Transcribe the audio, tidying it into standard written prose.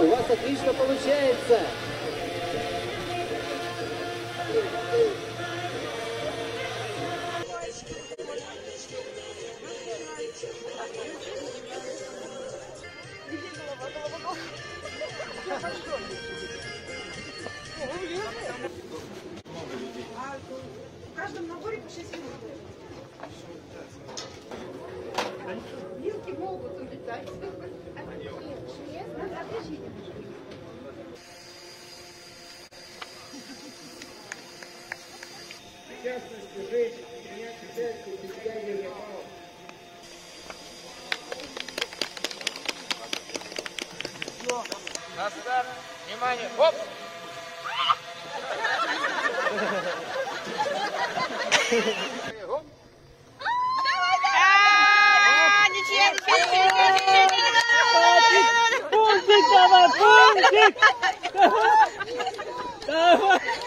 У вас отлично получается. В каждом наборе по 6 минут. Вилки могут улетать. В частности, женщины меня считаются убеждениями полов. На старт! Внимание! Оп! Давай! Пунктик! Давай!